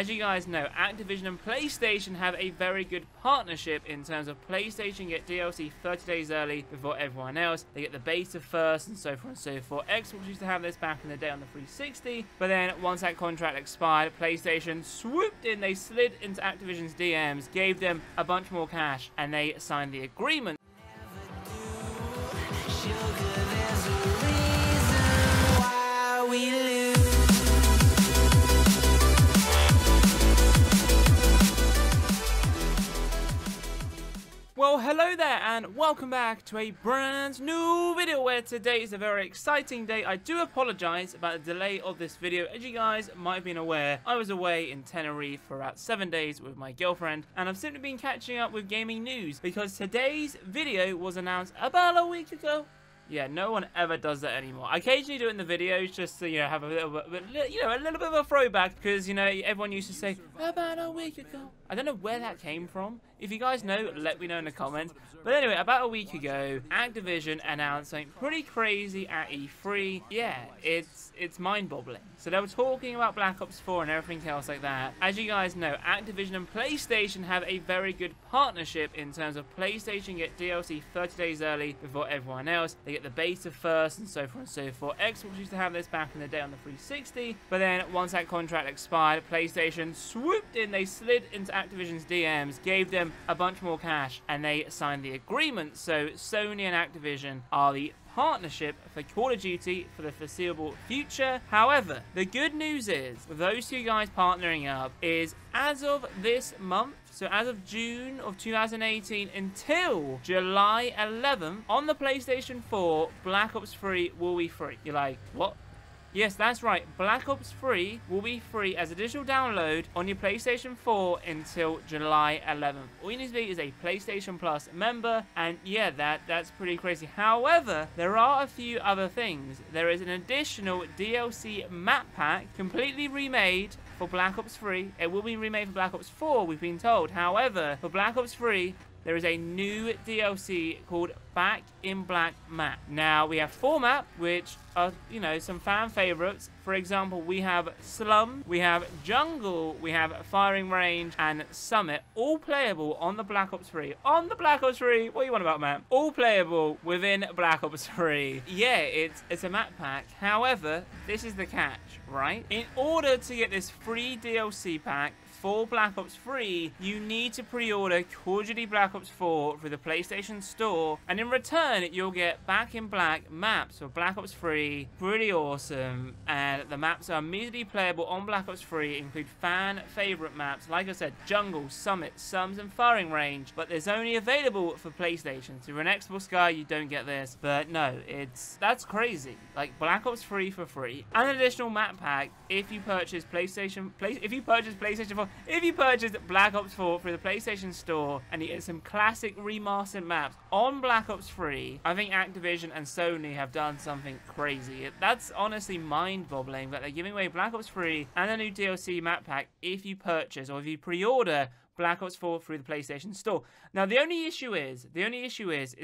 as you guys know, Activision and PlayStation have a very good partnership in terms of PlayStation get DLC 30 days early before everyone else. They get the beta first and so forth and so forth. Xbox used to have this back in the day on the 360, but then once that contract expired, PlayStation swooped in, they slid into Activision's DMs, gave them a bunch more cash, and they signed the agreement. Well, hello there and welcome back to a brand new video where today is a very exciting day. I do apologize about the delay of this video. As you guys might have been aware, I was away in Tenerife for about 7 days with my girlfriend, and I've simply been catching up with gaming news because today's video was announced about a week ago. Yeah, no one ever does that anymore. I occasionally do it in the videos just to, you know, have a little bit of a throwback because, you know, everyone used to say, about a week ago. I don't know where that came from. If you guys know, let me know in the comments. But anyway, about a week ago, Activision announced something pretty crazy at E3. Yeah, it's mind-boggling. So they were talking about Black Ops 4 and everything else like that. As you guys know, Activision and PlayStation have a very good partnership in terms of PlayStation get DLC 30 days early before everyone else. They get the beta first and so forth and so forth. Xbox used to have this back in the day on the 360, but then once that contract expired, PlayStation swooped in, they slid into Activision's DMs, gave them a bunch more cash, and they signed the agreement. So Sony and Activision are the partnership for Call of Duty for the foreseeable future. However, the good news is with those two guys partnering up is as of this month, so as of June of 2018 until July 11th on the PlayStation 4, Black Ops 3 will be free. You're like, what? Yes, that's right. Black Ops 3 will be free as a digital download on your PlayStation 4 until July 11th. All you need to be is a PlayStation Plus member, and yeah, that's pretty crazy. However, there are a few other things. There is an additional DLC map pack, completely remade for Black Ops 3. It will be remade for Black Ops 4, we've been told. However, for Black Ops 3, there is a new DLC called Back In Black map. Now, we have four maps, which are, you know, some fan favorites. For example, we have Slums, we have Jungle, we have Firing Range, and Summit, all playable on the Black Ops 3. On the Black Ops 3, what do you want about map? All playable within Black Ops 3. Yeah, it's a map pack. However, this is the catch, right? In order to get this free DLC pack for Black Ops 3, you need to pre-order Call of Duty Black Ops 4 through the PlayStation Store, and in return, you'll get Back In Black maps for Black Ops 3. Pretty awesome, and the maps are immediately playable on Black Ops 3, include fan favorite maps, like I said, Jungle, Summit, Slums, and Firing Range, but there's only available for PlayStation. So if you're an Xbox guy, you don't get this, but no, that's crazy. Like, Black Ops 3 for free, and an additional map pack if you purchase PlayStation 4. If you purchased Black Ops 4 through the PlayStation Store and you get some classic remastered maps on Black Ops 3, I think Activision and Sony have done something crazy. That's honestly mind-boggling that they're giving away Black Ops 3 and a new DLC map pack if you purchase or if you pre-order Black Ops 4 through the PlayStation Store. Now, the only issue is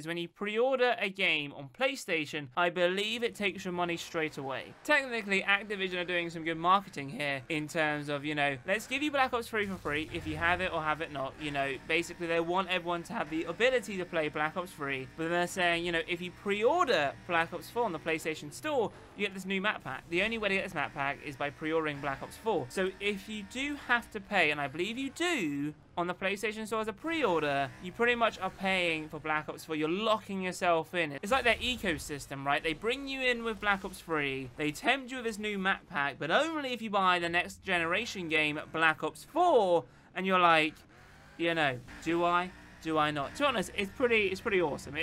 when you pre-order a game on PlayStation, I believe it takes your money straight away. Technically, Activision are doing some good marketing here in terms of, you know, let's give you Black Ops 3 for free if you have it or have it not. You know, basically, they want everyone to have the ability to play Black Ops 3, but then they're saying, you know, if you pre-order Black Ops 4 on the PlayStation Store, you get this new map pack. The only way to get this map pack is by pre-ordering Black Ops 4. So if you do have to pay, and I believe you do, on the PlayStation Store as a pre-order, you pretty much are paying for Black Ops 4. You're locking yourself in. It's like their ecosystem, right? They bring you in with Black Ops 3. They tempt you with this new map pack, but only if you buy the next generation game, Black Ops 4, and you're like, you know, do I? Do I not? To be honest, it's pretty awesome.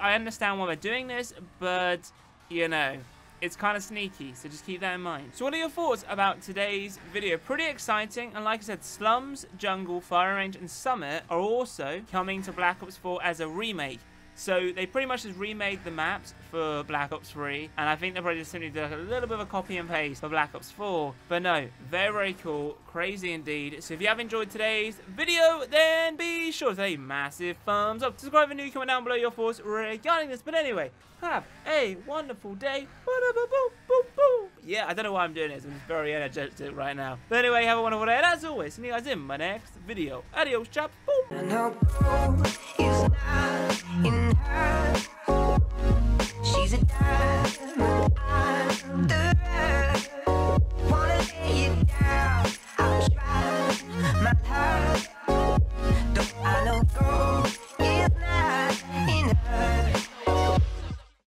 I understand why they're doing this, but, you know, it's kind of sneaky, so just keep that in mind. So what are your thoughts about today's video? Pretty exciting, and like I said, Slums, Jungle, Fire Range, and Summit are also coming to Black Ops 4 as a remake. So they pretty much just remade the maps for Black Ops 3, and I think they probably just simply did a little bit of a copy and paste for Black Ops 4. But no, very, very cool. Crazy indeed. So if you have enjoyed today's video, then be sure to leave a massive thumbs up. Subscribe and comment down below your thoughts regarding this. But anyway, have a wonderful day. Boop, boop, boop, boop. yeah, I don't know why I'm doing this. I'm very energetic right now. But anyway, have a wonderful day. And as always, see you guys in my next video. Adios, chaps. Boom.